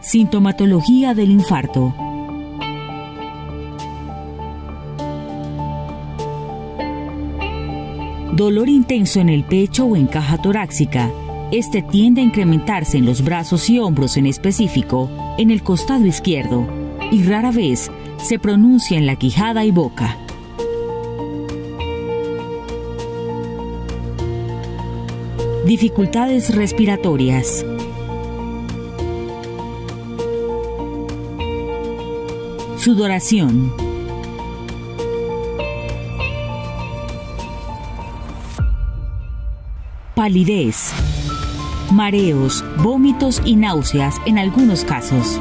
Sintomatología del infarto. Dolor intenso en el pecho o en caja torácica. Este tiende a incrementarse en los brazos y hombros en específico, en el costado izquierdo, y rara vez se pronuncia en la quijada y boca. Dificultades respiratorias. Sudoración. Palidez. Mareos, vómitos y náuseas en algunos casos.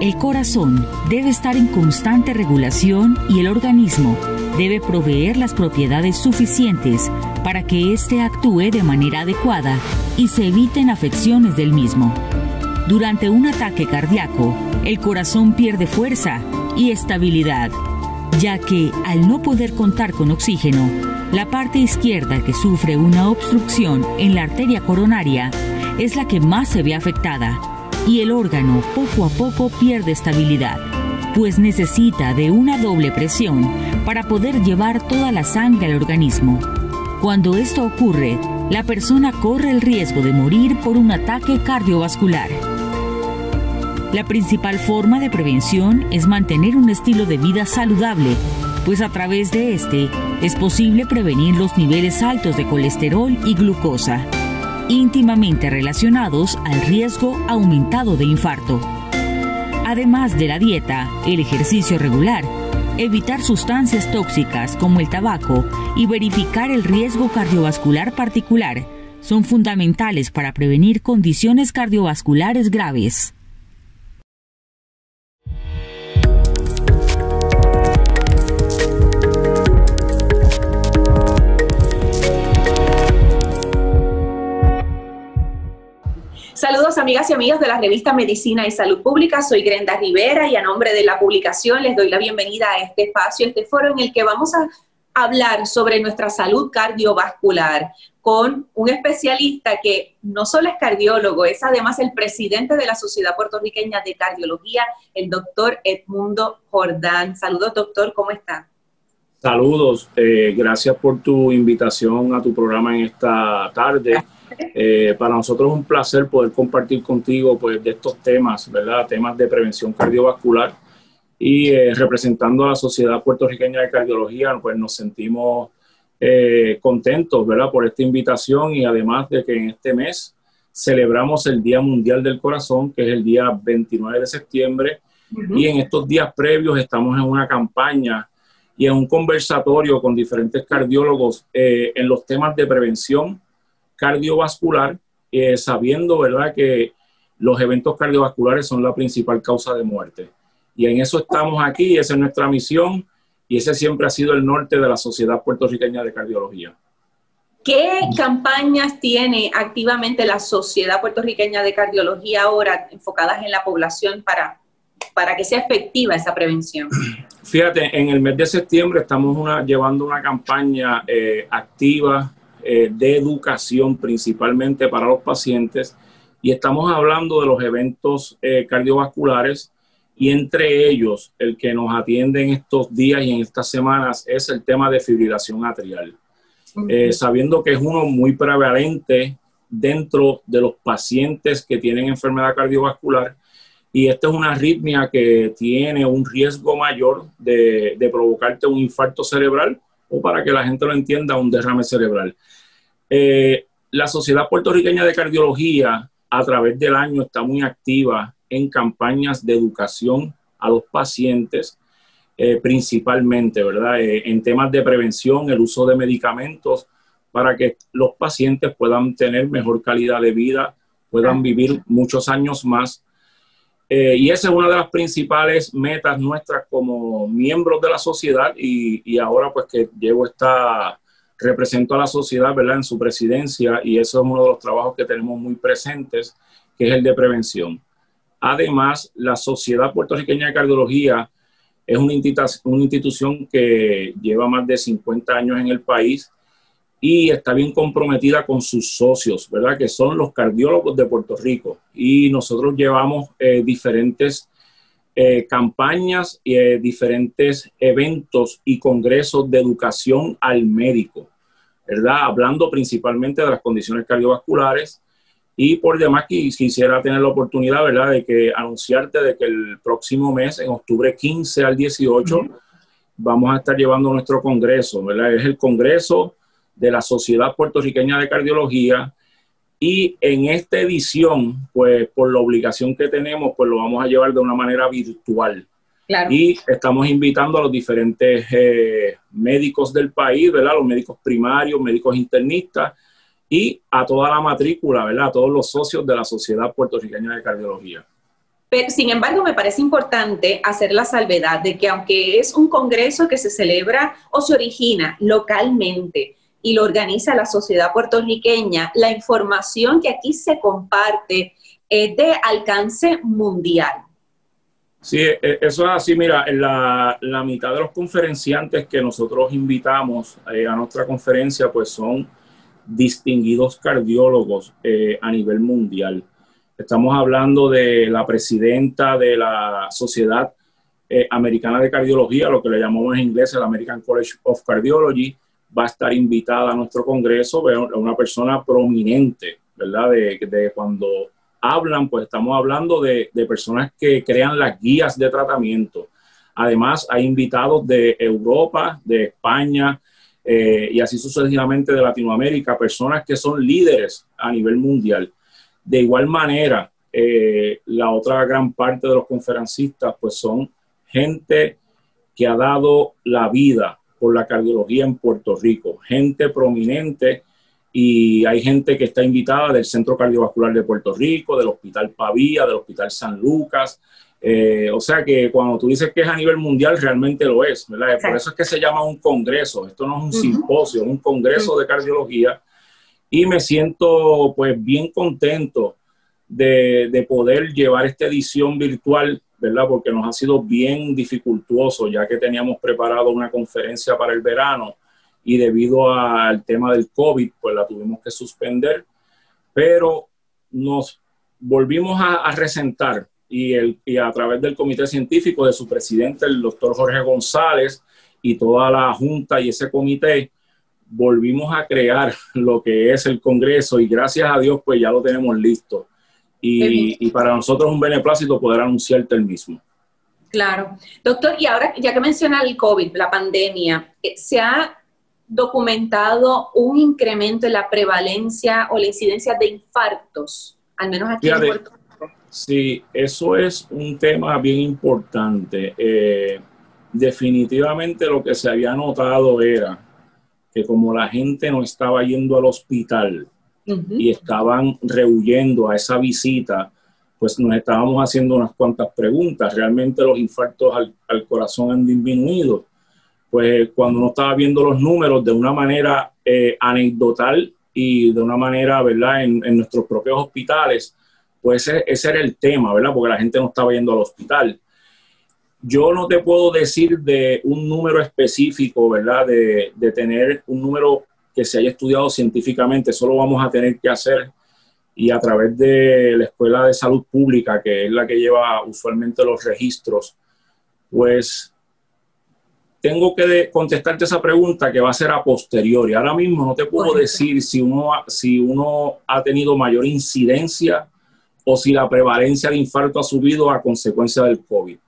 El corazón debe estar en constante regulación y el organismo debe proveer las propiedades suficientes para que éste actúe de manera adecuada y se eviten afecciones del mismo. Durante un ataque cardíaco, el corazón pierde fuerza y estabilidad, ya que, al no poder contar con oxígeno, la parte izquierda que sufre una obstrucción en la arteria coronaria es la que más se ve afectada y el órgano poco a poco pierde estabilidad, pues necesita de una doble presión para poder llevar toda la sangre al organismo. Cuando esto ocurre, la persona corre el riesgo de morir por un ataque cardiovascular. La principal forma de prevención es mantener un estilo de vida saludable, pues a través de este es posible prevenir los niveles altos de colesterol y glucosa, íntimamente relacionados al riesgo aumentado de infarto. Además de la dieta, el ejercicio regular, evitar sustancias tóxicas como el tabaco y verificar el riesgo cardiovascular particular son fundamentales para prevenir condiciones cardiovasculares graves. Saludos amigas y amigos de la revista Medicina y Salud Pública, soy Grenda Rivera y a nombre de la publicación les doy la bienvenida a este espacio, este foro en el que vamos a hablar sobre nuestra salud cardiovascular con un especialista que no solo es cardiólogo, es además el presidente de la Sociedad Puertorriqueña de Cardiología, el doctor Edmundo Jordán. Saludos doctor, ¿cómo está? Saludos, gracias por tu invitación a tu programa en esta tarde. Para nosotros es un placer poder compartir contigo pues, de estos temas, ¿verdad? Temas de prevención cardiovascular y representando a la Sociedad Puertorriqueña de Cardiología, pues nos sentimos contentos, ¿verdad? Por esta invitación y además de que en este mes celebramos el Día Mundial del Corazón, que es el día 29 de septiembre, y en estos días previos estamos en una campaña y en un conversatorio con diferentes cardiólogos en los temas de prevención cardiovascular, sabiendo, ¿verdad?, que los eventos cardiovasculares son la principal causa de muerte. Y en eso estamos aquí, esa es nuestra misión y ese siempre ha sido el norte de la Sociedad Puertorriqueña de Cardiología. ¿Qué campañas tiene activamente la Sociedad Puertorriqueña de Cardiología ahora enfocadas en la población para que sea efectiva esa prevención? Fíjate, en el mes de septiembre estamos llevando una campaña activa, de educación principalmente para los pacientes y estamos hablando de los eventos cardiovasculares y entre ellos el que nos atiende en estos días y en estas semanas es el tema de fibrilación atrial, sabiendo que es uno muy prevalente dentro de los pacientes que tienen enfermedad cardiovascular y esta es una arritmia que tiene un riesgo mayor de provocarte un infarto cerebral o para que la gente lo entienda, un derrame cerebral. La Sociedad Puertorriqueña de Cardiología a través del año está muy activa en campañas de educación a los pacientes, principalmente, ¿verdad? En temas de prevención, el uso de medicamentos para que los pacientes puedan tener mejor calidad de vida, puedan vivir muchos años más. Y esa es una de las principales metas nuestras como miembros de la sociedad y ahora pues que represento a la sociedad, ¿verdad?, en su presidencia y eso es uno de los trabajos que tenemos muy presentes, que es el de prevención. Además, la Sociedad Puertorriqueña de Cardiología es una institución que lleva más de 50 años en el país y está bien comprometida con sus socios, ¿verdad? Que son los cardiólogos de Puerto Rico. Y nosotros llevamos diferentes campañas, diferentes eventos y congresos de educación al médico, ¿verdad? Hablando principalmente de las condiciones cardiovasculares. Y por demás, quisiera tener la oportunidad, ¿verdad?, de que anunciarte de que el próximo mes, en octubre 15 al 18, vamos a estar llevando nuestro congreso, ¿verdad? Es el congreso de la Sociedad Puertorriqueña de Cardiología, y en esta edición, pues por la obligación que tenemos, pues lo vamos a llevar de una manera virtual. Claro. Y estamos invitando a los diferentes médicos del país, ¿verdad? Los médicos primarios, médicos internistas, y a toda la matrícula, ¿verdad? A todos los socios de la Sociedad Puertorriqueña de Cardiología. Pero, sin embargo, me parece importante hacer la salvedad de que aunque es un congreso que se celebra o se origina localmente y lo organiza la Sociedad Puertorriqueña, la información que aquí se comparte es de alcance mundial. Sí, eso es así. Mira, la mitad de los conferenciantes que nosotros invitamos a nuestra conferencia, pues son distinguidos cardiólogos a nivel mundial. Estamos hablando de la presidenta de la Sociedad Americana de Cardiología, lo que le llamamos en inglés el American College of Cardiology. Va a estar invitada a nuestro congreso, una persona prominente, ¿verdad? De cuando hablan, pues estamos hablando de personas que crean las guías de tratamiento. Además, hay invitados de Europa, de España, y así sucesivamente de Latinoamérica, personas que son líderes a nivel mundial. De igual manera, la otra gran parte de los conferencistas pues son gente que ha dado la vida por la cardiología en Puerto Rico, gente prominente, y hay gente que está invitada del Centro Cardiovascular de Puerto Rico, del Hospital Pavía, del Hospital San Lucas. O sea que cuando tú dices que es a nivel mundial, realmente lo es, ¿verdad? Por eso es que se llama un congreso. Esto no es un simposio, es un congreso de cardiología. Y me siento pues bien contento de poder llevar esta edición virtual, ¿verdad? Porque nos ha sido bien dificultoso, ya que teníamos preparado una conferencia para el verano y debido al tema del COVID, pues la tuvimos que suspender. Pero nos volvimos a resentar. Y a través del comité científico, de su presidente, el doctor Jorge González, y toda la junta y ese comité, volvimos a crear lo que es el congreso, y gracias a Dios pues ya lo tenemos listo. Y para nosotros es un beneplácito poder anunciarte el mismo. Claro. Doctor, y ahora ya que menciona el COVID, la pandemia, ¿se ha documentado un incremento en la prevalencia o la incidencia de infartos? Al menos aquí en Puerto Rico. Sí, eso es un tema bien importante. Definitivamente lo que se había notado era que como la gente no estaba yendo al hospital y estaban rehuyendo a esa visita, pues nos estábamos haciendo unas cuantas preguntas. ¿Realmente los infartos al corazón han disminuido? Pues cuando uno estaba viendo los números de una manera anecdotal y de una manera, ¿verdad?, en nuestros propios hospitales, pues ese era el tema, ¿verdad? Porque la gente no estaba yendo al hospital. Yo no te puedo decir de un número específico, ¿verdad? De tener un número que se haya estudiado científicamente. Eso lo vamos a tener que hacer. Y a través de la Escuela de Salud Pública, que es la que lleva usualmente los registros, pues tengo que contestarte esa pregunta que va a ser a posteriori. Ahora mismo no te puedo decir si uno ha tenido mayor incidencia o si la prevalencia de infarto ha subido a consecuencia del COVID.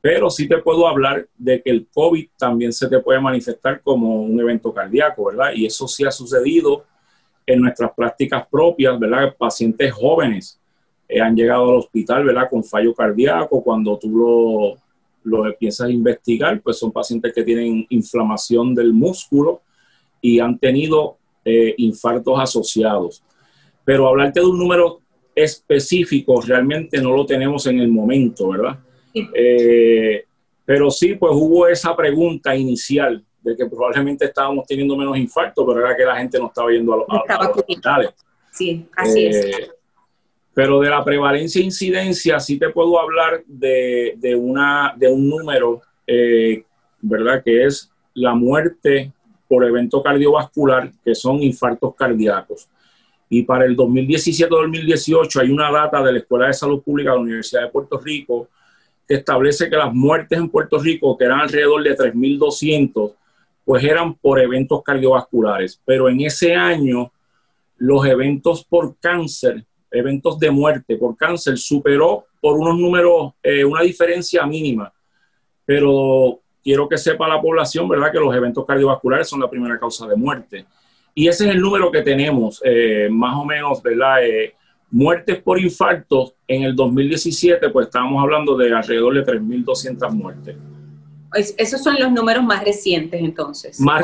Pero sí te puedo hablar de que el COVID también se te puede manifestar como un evento cardíaco, ¿verdad? Y eso sí ha sucedido en nuestras prácticas propias, ¿verdad? Pacientes jóvenes han llegado al hospital, ¿verdad?, con fallo cardíaco. Cuando tú lo empiezas a investigar, pues son pacientes que tienen inflamación del músculo y han tenido infartos asociados. Pero hablarte de un número específico realmente no lo tenemos en el momento, ¿verdad? Sí. Pero sí, pues hubo esa pregunta inicial de que probablemente estábamos teniendo menos infartos, pero era que la gente no estaba yendo a los hospitales. Sí, así es. Pero de la prevalencia e incidencia sí te puedo hablar de un número, ¿verdad? Que es la muerte por evento cardiovascular, que son infartos cardíacos. Y para el 2017-2018 hay una data de la Escuela de Salud Pública de la Universidad de Puerto Rico que establece que las muertes en Puerto Rico, que eran alrededor de 3.200, pues eran por eventos cardiovasculares. Pero en ese año, los eventos por cáncer, eventos de muerte por cáncer, superó por unos números, una diferencia mínima. Pero quiero que sepa la población, ¿verdad?, que los eventos cardiovasculares son la primera causa de muerte. Y ese es el número que tenemos, más o menos, ¿verdad? Muertes por infartos en el 2017, pues estábamos hablando de alrededor de 3.200 muertes. Esos son los números más recientes, entonces. Más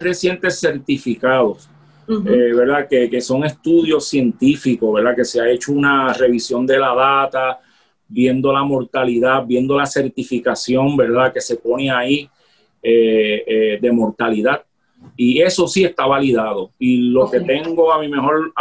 recientes certificados, ¿verdad? Que son estudios científicos, ¿verdad? Que se ha hecho una revisión de la data, viendo la mortalidad, viendo la certificación, ¿verdad? Que se pone ahí de mortalidad. Y eso sí está validado. Y lo que tengo a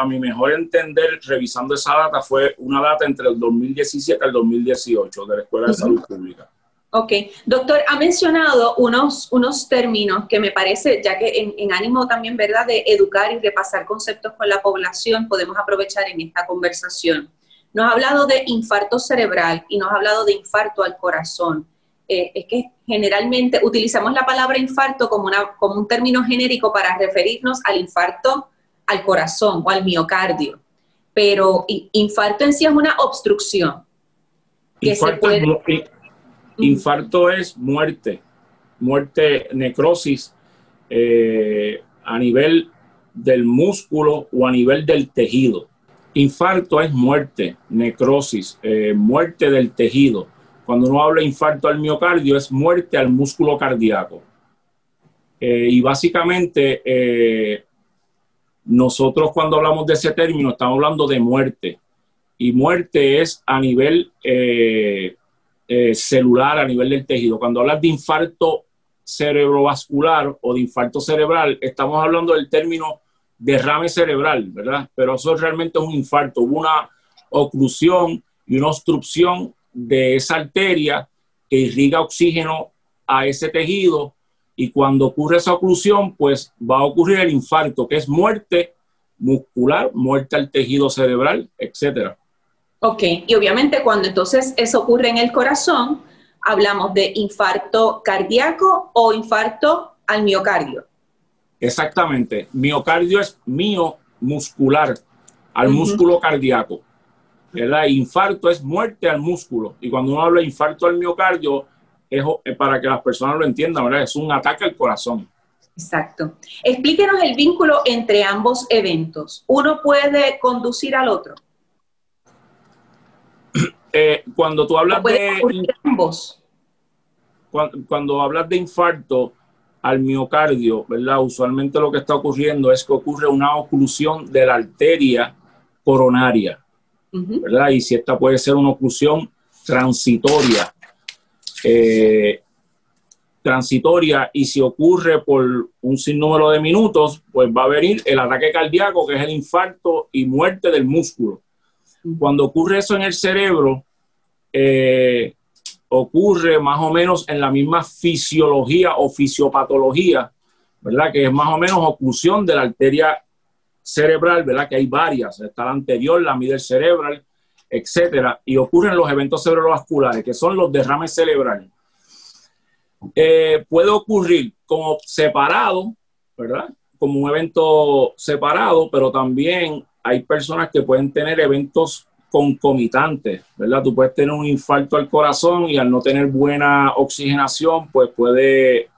mi mejor entender, revisando esa data, fue una data entre el 2017 al 2018 de la Escuela de Salud Pública. Ok. Doctor, ha mencionado unos términos que me parece, ya que en ánimo también, ¿verdad?, de educar y repasar conceptos con la población, podemos aprovechar en esta conversación. Nos ha hablado de infarto cerebral y nos ha hablado de infarto al corazón. Es que generalmente utilizamos la palabra infarto como un término genérico para referirnos al infarto al corazón o al miocardio, pero infarto en sí es una obstrucción. Infarto es muerte, necrosis a nivel del músculo o a nivel del tejido. Infarto es muerte, necrosis, muerte del tejido. Cuando uno habla de infarto al miocardio, es muerte al músculo cardíaco. Y básicamente, nosotros cuando hablamos de ese término, estamos hablando de muerte. Y muerte es a nivel celular, a nivel del tejido. Cuando hablas de infarto cerebrovascular o de infarto cerebral, estamos hablando del término derrame cerebral, ¿verdad? Pero eso realmente es un infarto. Hubo una oclusión y una obstrucción de esa arteria que irriga oxígeno a ese tejido, y cuando ocurre esa oclusión, pues va a ocurrir el infarto, que es muerte muscular, muerte al tejido cerebral, etc. Ok, y obviamente cuando entonces eso ocurre en el corazón, hablamos de infarto cardíaco o infarto al miocardio. Exactamente, miocardio es muscular, al músculo cardíaco. ¿Verdad? Infarto es muerte al músculo, y cuando uno habla de infarto al miocardio, es para que las personas lo entiendan, ¿verdad? Es un ataque al corazón. Exacto. Explíquenos el vínculo entre ambos eventos. ¿Uno puede conducir al otro? Cuando tú hablas de ambos. Cuando hablas de infarto al miocardio, ¿verdad? Usualmente lo que está ocurriendo es que ocurre una oclusión de la arteria coronaria, ¿verdad? Y si esta puede ser una oclusión transitoria. Y si ocurre por un sinnúmero de minutos, pues va a venir el ataque cardíaco, que es el infarto y muerte del músculo. Cuando ocurre eso en el cerebro, ocurre más o menos en la misma fisiología o fisiopatología, ¿verdad? Que es más o menos oclusión de la arteria cerebral, ¿verdad? Que hay varias, está la anterior, la medial cerebral, etcétera, y ocurren los eventos cerebrovasculares, que son los derrames cerebrales. Puede ocurrir como separado, ¿verdad? Como un evento separado, pero también hay personas que pueden tener eventos concomitantes, ¿verdad? Tú puedes tener un infarto al corazón y al no tener buena oxigenación, pues puede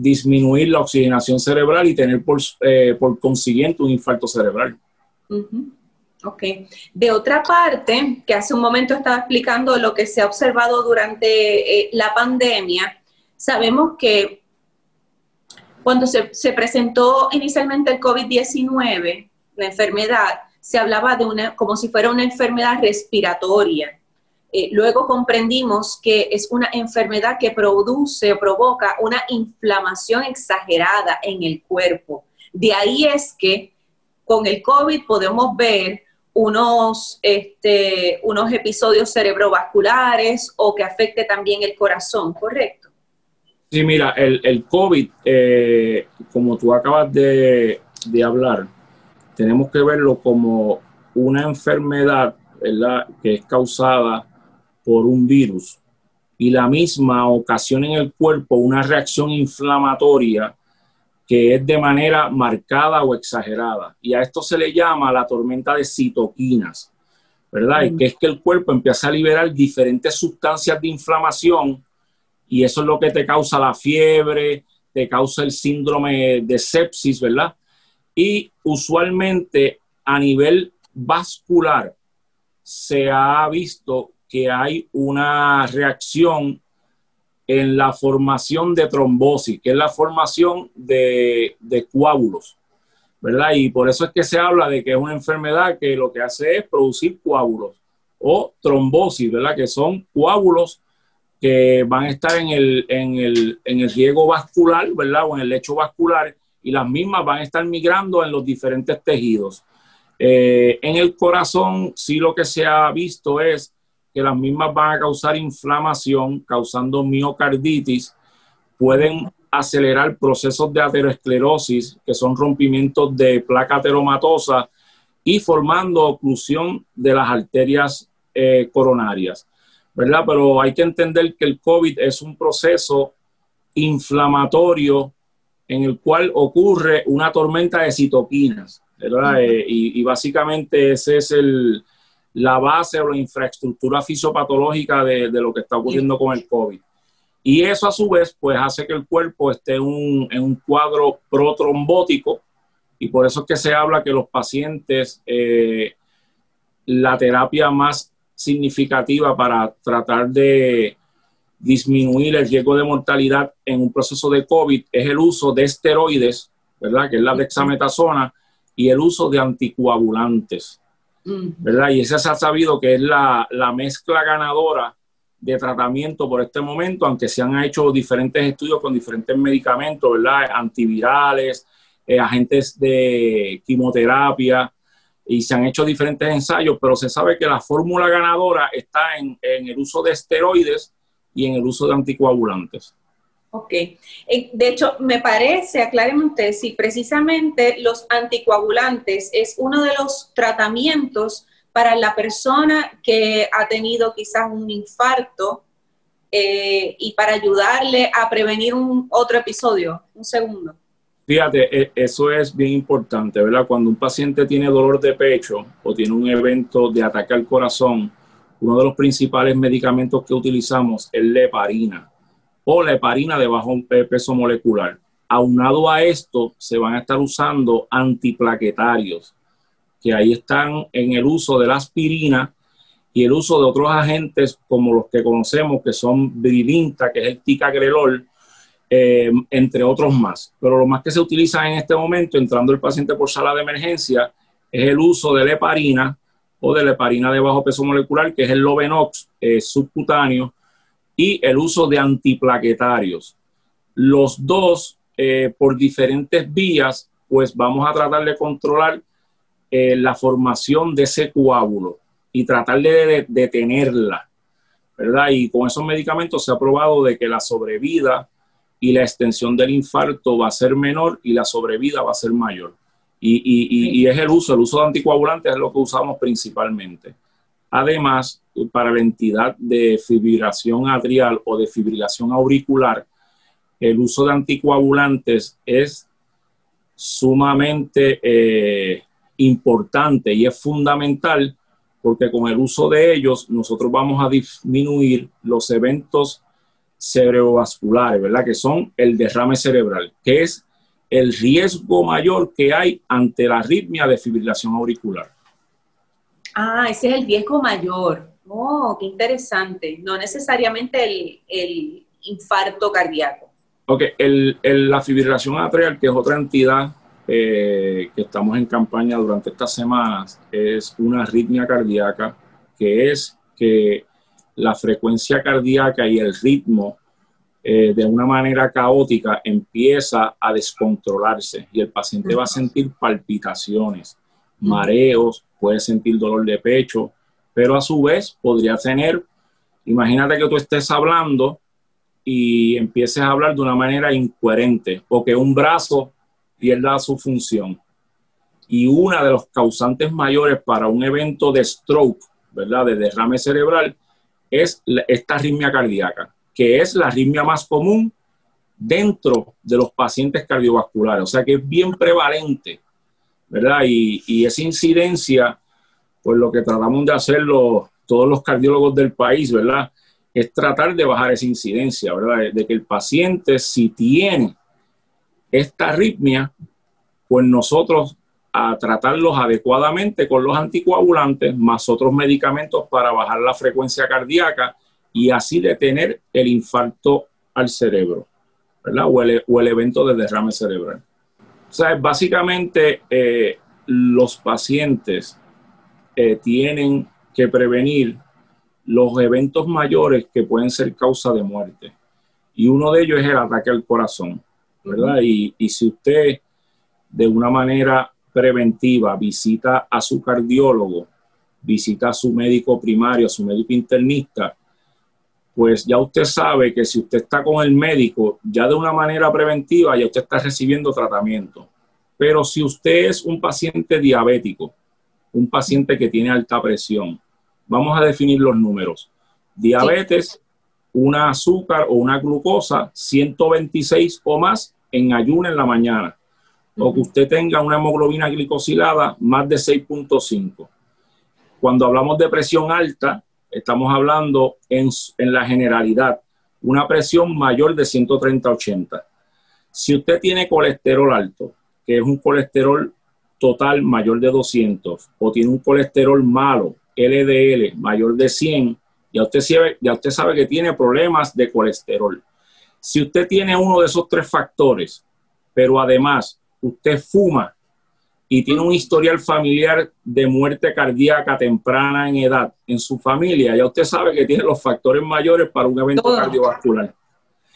disminuir la oxigenación cerebral y tener por consiguiente un infarto cerebral. Ok. De otra parte, que hace un momento estaba explicando lo que se ha observado durante la pandemia, sabemos que cuando se presentó inicialmente el COVID-19, la enfermedad, se hablaba de como si fuera una enfermedad respiratoria. Luego comprendimos que es una enfermedad que provoca una inflamación exagerada en el cuerpo. De ahí es que con el COVID podemos ver unos episodios cerebrovasculares o que afecte también el corazón, ¿correcto? Sí, mira, el COVID, como tú acabas de hablar, tenemos que verlo como una enfermedad, ¿verdad?, que es causada por un virus y la misma ocasiona en el cuerpo una reacción inflamatoria que es de manera marcada o exagerada. Y a esto se le llama la tormenta de citoquinas, ¿verdad? Y que es que el cuerpo empieza a liberar diferentes sustancias de inflamación y eso es lo que te causa la fiebre, te causa el síndrome de sepsis, ¿verdad? Y usualmente a nivel vascular se ha visto que hay una reacción en la formación de trombosis, que es la formación de coágulos, ¿verdad? Y por eso es que se habla de que es una enfermedad que lo que hace es producir coágulos o trombosis, ¿verdad? Que son coágulos que van a estar en el riego vascular, ¿verdad? O en el lecho vascular, y las mismas van a estar migrando en los diferentes tejidos. En el corazón sí lo que se ha visto es que las mismas van a causar inflamación, causando miocarditis, pueden acelerar procesos de aterosclerosis, que son rompimientos de placa ateromatosa y formando oclusión de las arterias coronarias, ¿verdad? Pero hay que entender que el COVID es un proceso inflamatorio en el cual ocurre una tormenta de citoquinas, ¿verdad? Y básicamente ese es la base o la infraestructura fisiopatológica de lo que está ocurriendo con el COVID. Y eso a su vez pues hace que el cuerpo esté en un cuadro protrombótico y por eso es que se habla que los pacientes, la terapia más significativa para tratar de disminuir el riesgo de mortalidad en un proceso de COVID es el uso de esteroides, ¿verdad? Que es la dexametasona y el uso de anticoagulantes, ¿verdad? Y esa se ha sabido que es la mezcla ganadora de tratamiento por este momento, aunque se han hecho diferentes estudios con diferentes medicamentos, ¿verdad? Antivirales, agentes de quimioterapia, y se han hecho diferentes ensayos, pero se sabe que la fórmula ganadora está en el uso de esteroides y en el uso de anticoagulantes. Ok. De hecho, me parece, aclárenme ustedes, si precisamente los anticoagulantes es uno de los tratamientos para la persona que ha tenido quizás un infarto y para ayudarle a prevenir otro episodio. Un segundo. Fíjate, eso es bien importante, ¿verdad? Cuando un paciente tiene dolor de pecho o tiene un evento de ataque al corazón, uno de los principales medicamentos que utilizamos es leparina, o la heparina de bajo peso molecular. Aunado a esto, se van a estar usando antiplaquetarios, que ahí están en el uso de la aspirina y el uso de otros agentes como los que conocemos, que son Brilinta, que es el ticagrelor, entre otros más. Pero lo más que se utiliza en este momento, entrando el paciente por sala de emergencia, es el uso de la heparina o de la heparina de bajo peso molecular, que es el Lovenox subcutáneo, y el uso de antiplaquetarios. Los dos, por diferentes vías, pues vamos a tratar de controlar la formación de ese coágulo y tratar de detenerla, ¿verdad? Y con esos medicamentos se ha probado de que la sobrevida y la extensión del infarto va a ser menor y la sobrevida va a ser mayor. Y es el uso de anticoagulantes es lo que usamos principalmente. Además, para la entidad de fibrilación atrial o de fibrilación auricular, el uso de anticoagulantes es sumamente importante y es fundamental porque con el uso de ellos nosotros vamos a disminuir los eventos cerebrovasculares, ¿verdad? Que son el derrame cerebral, que es el riesgo mayor que hay ante la arritmia de fibrilación auricular. Ah, ese es el riesgo mayor. Oh, qué interesante. No necesariamente el infarto cardíaco. Ok, la fibrilación atrial, que es otra entidad que estamos en campaña durante estas semanas, es una arritmia cardíaca, que es que la frecuencia cardíaca y el ritmo de una manera caótica empieza a descontrolarse y el paciente va a sentir palpitaciones, mareos, puede sentir dolor de pecho, pero a su vez podría tener, imagínate que tú estés hablando y empieces a hablar de una manera incoherente, o que un brazo pierda su función. Y una de los causantes mayores para un evento de stroke, ¿verdad?, de derrame cerebral, es esta arritmia cardíaca, que es la arritmia más común dentro de los pacientes cardiovasculares. O sea que es bien prevalente, ¿verdad? Y esa incidencia, pues lo que tratamos de hacer todos los cardiólogos del país, ¿verdad?, es tratar de bajar esa incidencia, ¿verdad? De que el paciente, si tiene esta arritmia, pues nosotros a tratarlos adecuadamente con los anticoagulantes más otros medicamentos para bajar la frecuencia cardíaca y así detener el infarto al cerebro, ¿verdad? O el evento de derrame cerebral. O sea, básicamente los pacientes tienen que prevenir los eventos mayores que pueden ser causa de muerte. Y uno de ellos es el ataque al corazón, ¿verdad? Y si usted de una manera preventiva visita a su cardiólogo, visita a su médico primario, a su médico internista, pues ya usted sabe que si usted está con el médico, ya de una manera preventiva, ya usted está recibiendo tratamiento. Pero si usted es un paciente diabético, un paciente que tiene alta presión, vamos a definir los números. Diabetes, sí, una azúcar o una glucosa, 126 o más en ayuno en la mañana. O que usted tenga una hemoglobina glicosilada más de 6.5. Cuando hablamos de presión alta, estamos hablando en la generalidad, una presión mayor de 130/80. Si usted tiene colesterol alto, que es un colesterol total mayor de 200, o tiene un colesterol malo, LDL, mayor de 100, ya usted sabe que tiene problemas de colesterol. Si usted tiene uno de esos tres factores, pero además usted fuma y tiene un historial familiar de muerte cardíaca temprana en edad en su familia, ya usted sabe que tiene los factores mayores para un evento cardiovascular.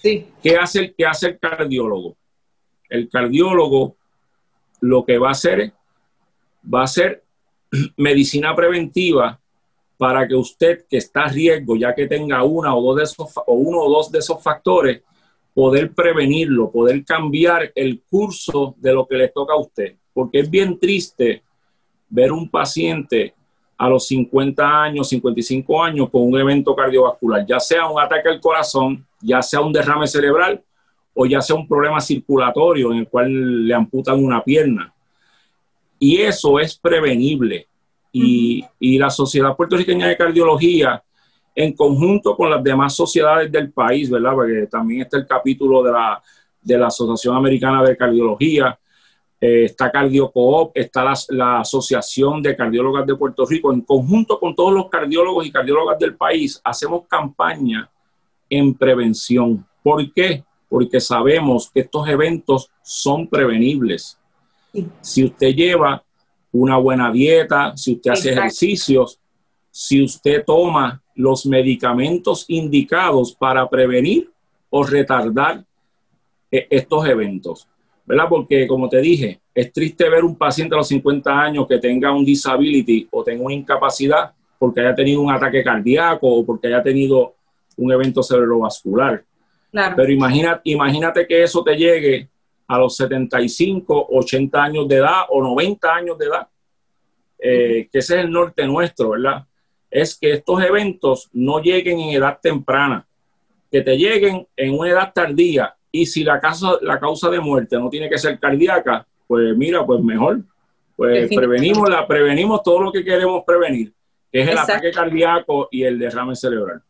Sí. ¿Qué hace el cardiólogo? El cardiólogo lo que va a hacer es, va a ser medicina preventiva para que usted, que está a riesgo, ya que tenga uno o dos de esos factores, poder prevenirlo, poder cambiar el curso de lo que le toca a usted. Porque es bien triste ver un paciente a los 50 años, 55 años con un evento cardiovascular, ya sea un ataque al corazón, ya sea un derrame cerebral o ya sea un problema circulatorio en el cual le amputan una pierna. Y eso es prevenible. Y la Sociedad Puertorriqueña de Cardiología, en conjunto con las demás sociedades del país, ¿verdad?, porque también está el capítulo de la Asociación Americana de Cardiología, está Cardiocoop, está la Asociación de Cardiólogas de Puerto Rico, en conjunto con todos los cardiólogos y cardiólogas del país, hacemos campaña en prevención. ¿Por qué? Porque sabemos que estos eventos son prevenibles. Si usted lleva una buena dieta, si usted hace ejercicios, si usted toma los medicamentos indicados para prevenir o retardar estos eventos, ¿verdad? Porque, como te dije, es triste ver un paciente a los 50 años que tenga un disability o tenga una incapacidad porque haya tenido un ataque cardíaco o porque haya tenido un evento cerebrovascular. Claro. Pero imagínate que eso te llegue a los 75, 80 años de edad o 90 años de edad, que ese es el norte nuestro, ¿verdad? Es que estos eventos no lleguen en edad temprana, que te lleguen en una edad tardía. Y si la causa de muerte no tiene que ser cardíaca, pues mira, pues mejor. Pues prevenimos todo lo que queremos prevenir, que es el ataque cardíaco y el derrame cerebral.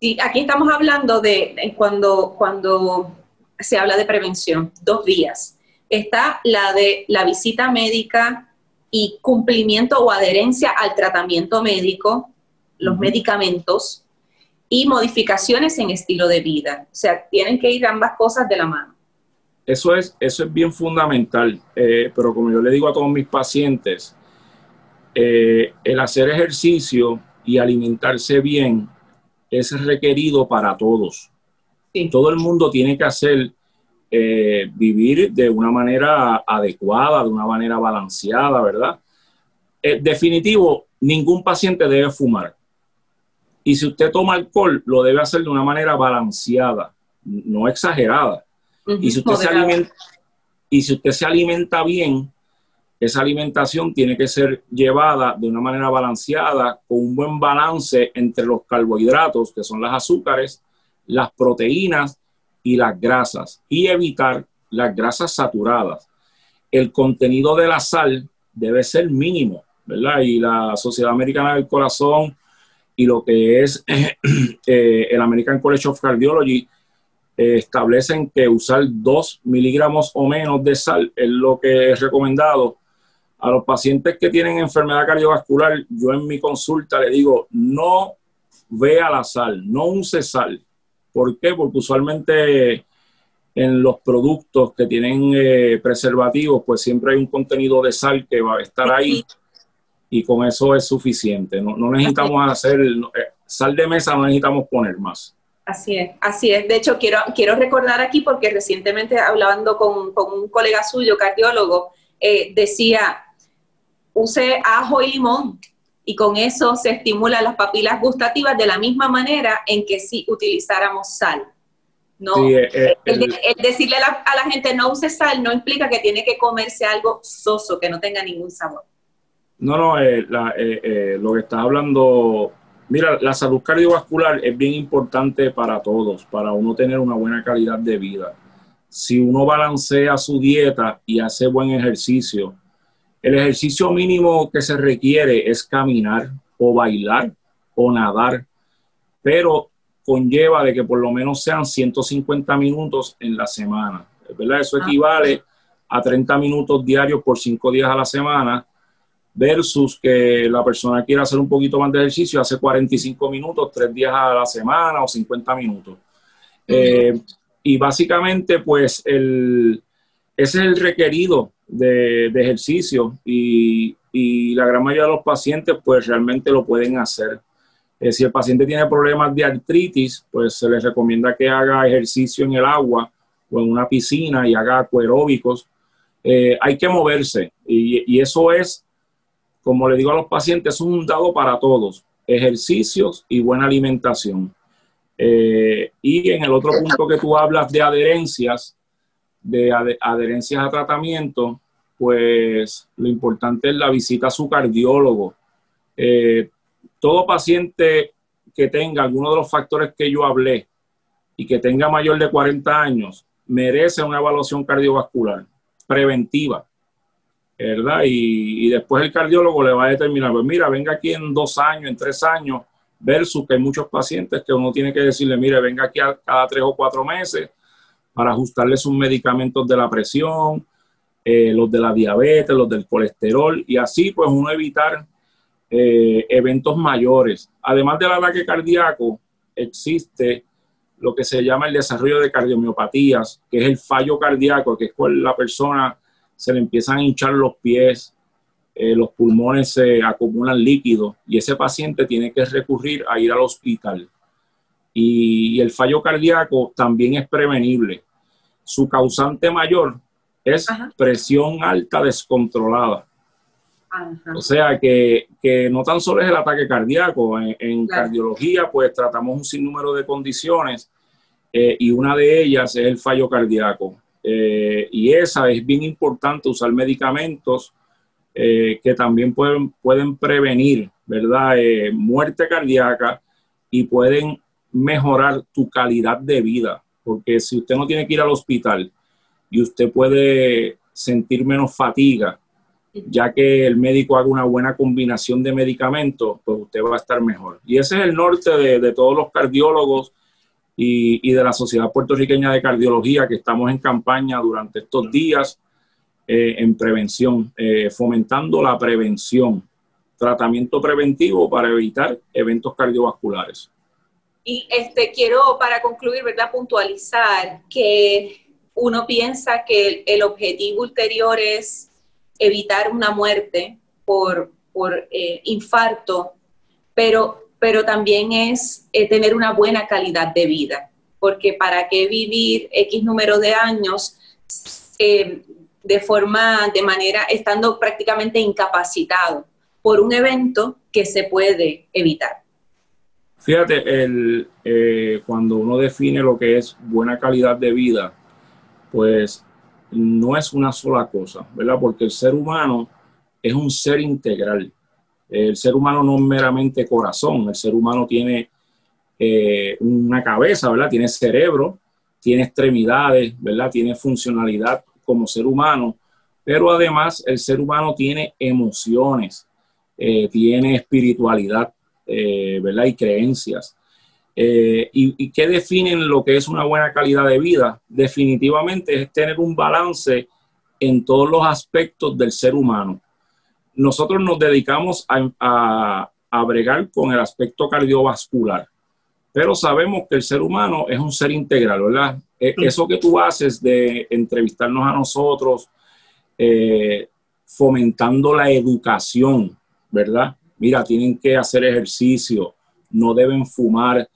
Y aquí estamos hablando de cuando se habla de prevención, dos vías. Está la de la visita médica y cumplimiento o adherencia al tratamiento médico, los medicamentos y modificaciones en estilo de vida. O sea, tienen que ir ambas cosas de la mano. Eso es bien fundamental, pero como yo le digo a todos mis pacientes, el hacer ejercicio y alimentarse bien es requerido para todos. Sí. Todo el mundo tiene que hacer vivir de una manera adecuada, de una manera balanceada, ¿verdad? En definitivo, ningún paciente debe fumar. Y si usted toma alcohol, lo debe hacer de una manera balanceada. no exagerada. Y si usted se alimenta bien, esa alimentación tiene que ser llevada de una manera balanceada, con un buen balance entre los carbohidratos, que son las azúcares, las proteínas y las grasas, y evitar las grasas saturadas. El contenido de la sal debe ser mínimo, ¿verdad? Y la Sociedad Americana del Corazón y lo que es el American College of Cardiology establecen que usar 2 miligramos o menos de sal es lo que es recomendado. A los pacientes que tienen enfermedad cardiovascular, yo en mi consulta le digo, no vea la sal, no use sal. ¿Por qué? Porque usualmente en los productos que tienen preservativos, pues siempre hay un contenido de sal que va a estar ahí y con eso es suficiente. No necesitamos hacer sal de mesa, no necesitamos poner más. Así es, así es. De hecho, quiero recordar aquí, porque recientemente hablando con un colega suyo, cardiólogo, decía, use ajo y limón, y con eso se estimulan las papilas gustativas de la misma manera en que si utilizáramos sal. No, sí, el decirle a la gente no use sal no implica que tiene que comerse algo soso, que no tenga ningún sabor. Lo que estás hablando... Mira, la salud cardiovascular es bien importante para todos, para uno tener una buena calidad de vida. Si uno balancea su dieta y hace buen ejercicio, el ejercicio mínimo que se requiere es caminar o bailar o nadar, pero conlleva de que por lo menos sean 150 minutos en la semana, ¿verdad? Eso equivale a 30 minutos diarios por 5 días a la semana, versus que la persona quiera hacer un poquito más de ejercicio, hace 45 minutos, 3 días a la semana o 50 minutos. Y básicamente, pues, ese es el requerido de ejercicio y la gran mayoría de los pacientes, pues, realmente lo pueden hacer. Si el paciente tiene problemas de artritis, pues, se les recomienda que haga ejercicio en el agua o en una piscina y haga acueróbicos. Hay que moverse y eso es, como le digo a los pacientes, es un dado para todos, ejercicios y buena alimentación. Y en el otro punto que tú hablas de adherencias, a tratamiento, pues lo importante es la visita a su cardiólogo. Todo paciente que tenga alguno de los factores que yo hablé y que tenga mayor de 40 años, merece una evaluación cardiovascular preventiva, ¿verdad? Y después el cardiólogo le va a determinar, pues mira, venga aquí en 2 años, en 3 años, versus que hay muchos pacientes que uno tiene que decirle, mire, venga aquí cada 3 o 4 meses para ajustarle sus medicamentos de la presión, los de la diabetes, los del colesterol, y así pues uno evitar eventos mayores. Además del ataque cardíaco, existe lo que se llama el desarrollo de cardiomiopatías, que es el fallo cardíaco, que es cuando la persona se le empiezan a hinchar los pies, los pulmones se acumulan líquidos y ese paciente tiene que recurrir a ir al hospital. Y el fallo cardíaco también es prevenible. Su causante mayor es presión alta descontrolada. O sea que no tan solo es el ataque cardíaco, en cardiología pues tratamos un sinnúmero de condiciones y una de ellas es el fallo cardíaco. Y esa es bien importante, usar medicamentos que también pueden prevenir, ¿verdad? Muerte cardíaca y pueden mejorar tu calidad de vida, porque si usted no tiene que ir al hospital y usted puede sentir menos fatiga, ya que el médico haga una buena combinación de medicamentos, pues usted va a estar mejor. Y ese es el norte de todos los cardiólogos y de la Sociedad Puertorriqueña de Cardiología, que estamos en campaña durante estos días en prevención, fomentando la prevención, tratamiento preventivo para evitar eventos cardiovasculares. Y quiero, para concluir, ¿verdad?, puntualizar que uno piensa que el objetivo ulterior es evitar una muerte por infarto, pero también es tener una buena calidad de vida, porque para qué vivir X número de años estando prácticamente incapacitado por un evento que se puede evitar. Fíjate, cuando uno define lo que es buena calidad de vida, pues no es una sola cosa, ¿verdad? Porque el ser humano es un ser integral. El ser humano no es meramente corazón, el ser humano tiene una cabeza, ¿verdad? Tiene cerebro, tiene extremidades, ¿verdad? Tiene funcionalidad como ser humano, pero además el ser humano tiene emociones, tiene espiritualidad, ¿verdad? Y creencias. ¿Y qué definen lo que es una buena calidad de vida? Definitivamente es tener un balance en todos los aspectos del ser humano. Nosotros nos dedicamos a bregar con el aspecto cardiovascular, pero sabemos que el ser humano es un ser integral, ¿verdad? Eso que tú haces de entrevistarnos a nosotros, fomentando la educación, ¿verdad? Mira, tienen que hacer ejercicio, no deben fumar,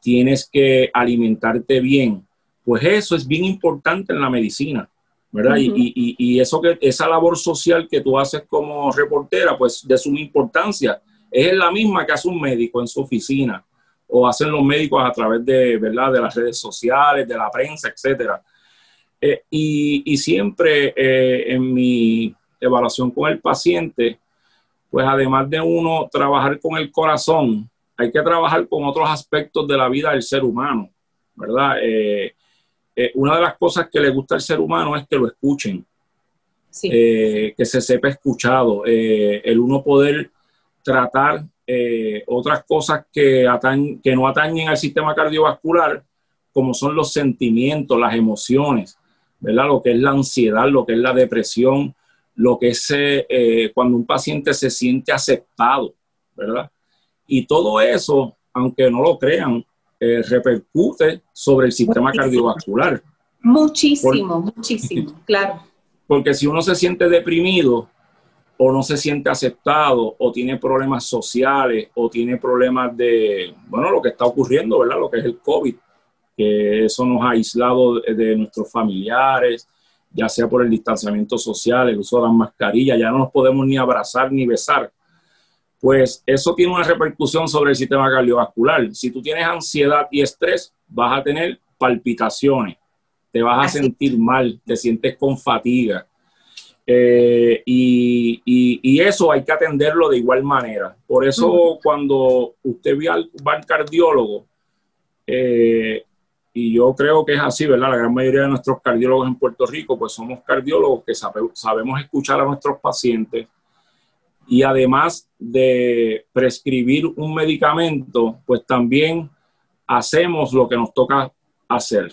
tienes que alimentarte bien. Pues eso es bien importante en la medicina, ¿verdad? Uh-huh. Y eso que, esa labor social que tú haces como reportera, pues de suma importancia, es la misma que hace un médico en su oficina, o hacen los médicos a través de, ¿verdad?, de las redes sociales, de la prensa, etc. Y siempre en mi evaluación con el paciente, pues además de uno trabajar con el corazón, hay que trabajar con otros aspectos de la vida del ser humano, ¿verdad? Una de las cosas que le gusta al ser humano es que lo escuchen, sí. Que se sepa escuchado, el uno poder tratar otras cosas que no atañen al sistema cardiovascular, como son los sentimientos, las emociones, ¿verdad? Lo que es la ansiedad, lo que es la depresión, lo que es cuando un paciente se siente aceptado, ¿verdad? Y todo eso, aunque no lo crean, repercute sobre el sistema cardiovascular. Muchísimo, muchísimo, claro. Porque si uno se siente deprimido o no se siente aceptado o tiene problemas sociales o tiene problemas de, bueno, lo que está ocurriendo, ¿verdad? Lo que es el COVID, que eso nos ha aislado de nuestros familiares, ya sea por el distanciamiento social, el uso de las mascarillas, ya no nos podemos ni abrazar ni besar. Pues eso tiene una repercusión sobre el sistema cardiovascular. Si tú tienes ansiedad y estrés, vas a tener palpitaciones, te vas a sentir mal, te sientes con fatiga. Y eso hay que atenderlo de igual manera. Por eso cuando usted va al cardiólogo, y yo creo que es así, ¿verdad? La gran mayoría de nuestros cardiólogos en Puerto Rico, pues somos cardiólogos que sabemos escuchar a nuestros pacientes, y además de prescribir un medicamento, pues también hacemos lo que nos toca hacer,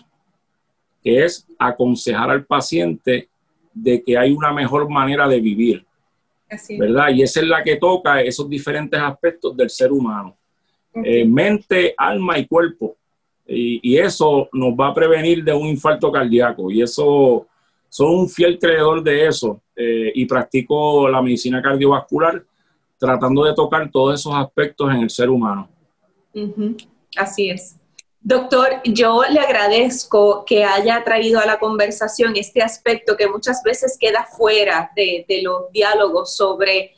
que es aconsejar al paciente de que hay una mejor manera de vivir, así, ¿verdad? Y esa es la que toca esos diferentes aspectos del ser humano, mente, alma y cuerpo. Y eso nos va a prevenir de un infarto cardíaco, y eso, soy un fiel creedor de eso, y practico la medicina cardiovascular tratando de tocar todos esos aspectos en el ser humano. Así es. Doctor, yo le agradezco que haya traído a la conversación este aspecto que muchas veces queda fuera de los diálogos sobre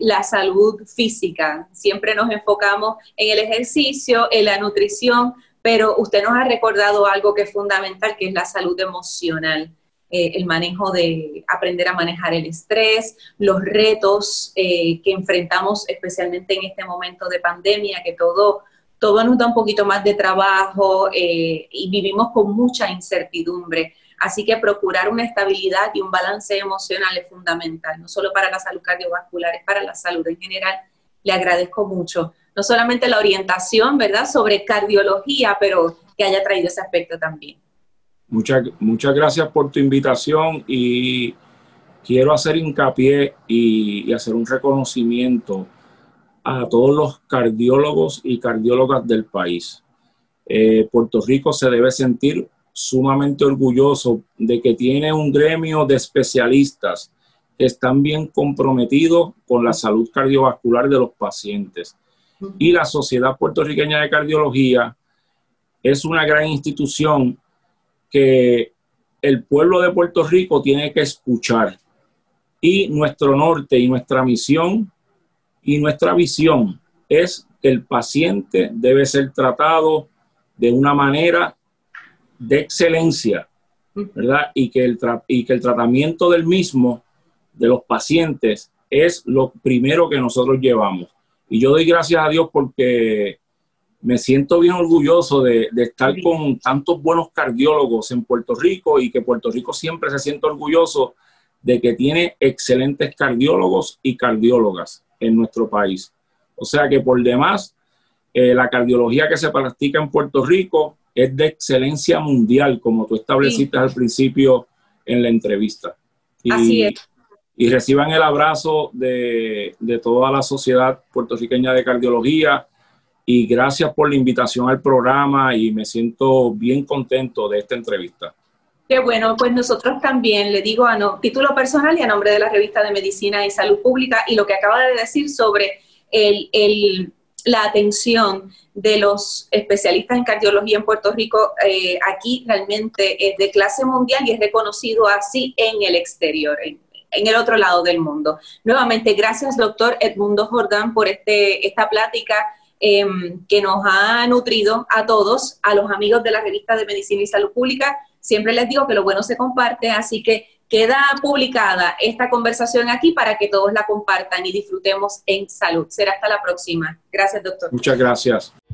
la salud física. Siempre nos enfocamos en el ejercicio, en la nutrición, pero usted nos ha recordado algo que es fundamental, que es la salud emocional, el manejo de aprender a manejar el estrés, los retos que enfrentamos especialmente en este momento de pandemia, que todo nos da un poquito más de trabajo y vivimos con mucha incertidumbre. Así que procurar una estabilidad y un balance emocional es fundamental, no solo para la salud cardiovascular, es para la salud en general. Le agradezco mucho, no solamente la orientación, ¿verdad?, sobre cardiología, pero que haya traído ese aspecto también. Muchas gracias por tu invitación, y quiero hacer hincapié y hacer un reconocimiento a todos los cardiólogos y cardiólogas del país. Puerto Rico se debe sentir sumamente orgulloso de que tiene un gremio de especialistas que están bien comprometidos con la salud cardiovascular de los pacientes. Y la Sociedad Puertorriqueña de Cardiología es una gran institución que el pueblo de Puerto Rico tiene que escuchar. Y nuestro norte y nuestra misión y nuestra visión es el paciente debe ser tratado de una manera de excelencia, ¿verdad? Y que el tratamiento del mismo, de los pacientes, es lo primero que nosotros llevamos. Y yo doy gracias a Dios porque me siento bien orgulloso de estar con tantos buenos cardiólogos en Puerto Rico y que Puerto Rico siempre se siente orgulloso de que tiene excelentes cardiólogos y cardiólogas en nuestro país. O sea que por demás, la cardiología que se practica en Puerto Rico es de excelencia mundial, como tú estableciste al principio en la entrevista. Así es. Y reciban el abrazo de toda la Sociedad Puertorriqueña de Cardiología y gracias por la invitación al programa y me siento bien contento de esta entrevista. Qué bueno, pues nosotros también, le digo a título personal y a nombre de la Revista de Medicina y Salud Pública, y lo que acaba de decir sobre la atención de los especialistas en cardiología en Puerto Rico, aquí realmente es de clase mundial y es reconocido así en el exterior, en el otro lado del mundo. Nuevamente, gracias, doctor Edmundo Jordán, por esta plática que nos ha nutrido a todos, a los amigos de la Revista de Medicina y Salud Pública. Siempre les digo que lo bueno se comparte, así que queda publicada esta conversación aquí para que todos la compartan y disfrutemos en salud. Será hasta la próxima. Gracias, doctor. Muchas gracias.